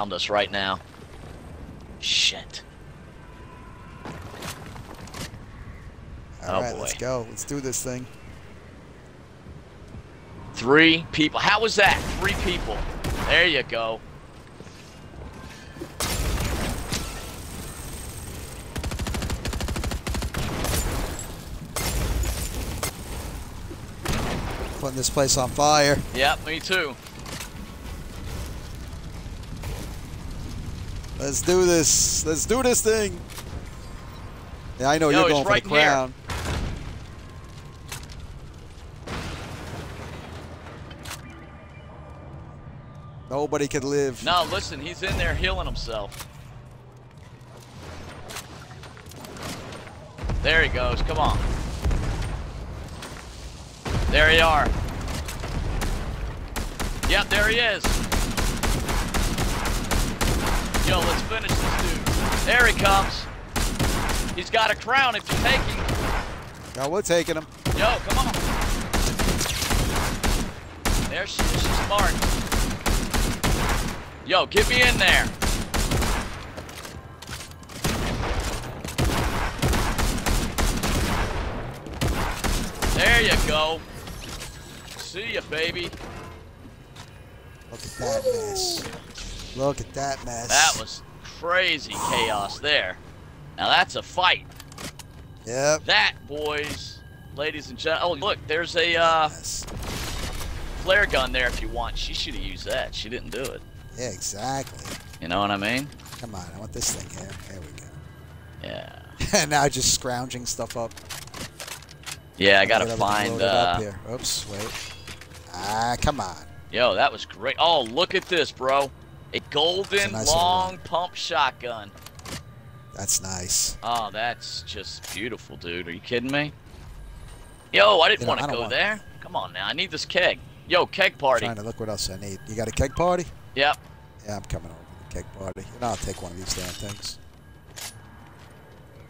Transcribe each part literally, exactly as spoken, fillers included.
around us right now. Shit. Alright, oh let's go. Let's do this thing. Three people. How was that? Three people. There you go. Putting this place on fire. Yep, me too. Let's do this. Let's do this thing. Yeah, I know Yo, you're going for right the crown. Here. Nobody could live. No, listen, he's in there healing himself. There he goes. Come on. There you are. Yep, there he is. Yo, let's finish this dude. There he comes. He's got a crown if you take him. No, we're taking him. Yo, come on. There she is. She's smart. Yo, get me in there. There you go. See ya, baby. Look at that mess. Look at that mess. That was crazy chaos there. Now that's a fight. Yep. That, boys, ladies and gentlemen. Oh, look, there's a uh, yes. flare gun there if you want. She should have used that. She didn't do it. Yeah, exactly. You know what I mean? Come on, I want this thing here. There we go. Yeah. And now just scrounging stuff up. Yeah, I gotta find. Uh, up here. Oops, wait. Ah, come on. Yo, that was great. Oh, look at this, bro. A golden nice long one. pump shotgun. That's nice. Oh, that's just beautiful, dude. Are you kidding me? Yo, I didn't you know, want to go want there. It. Come on now, I need this keg. Yo, keg party. I'm trying to look what else I need. You got a keg party? Yep. Yeah, I'm coming over to the keg party. You know, I'll take one of these damn things.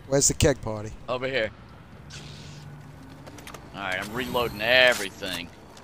Where's the keg party? Over here. Alright, I'm reloading everything.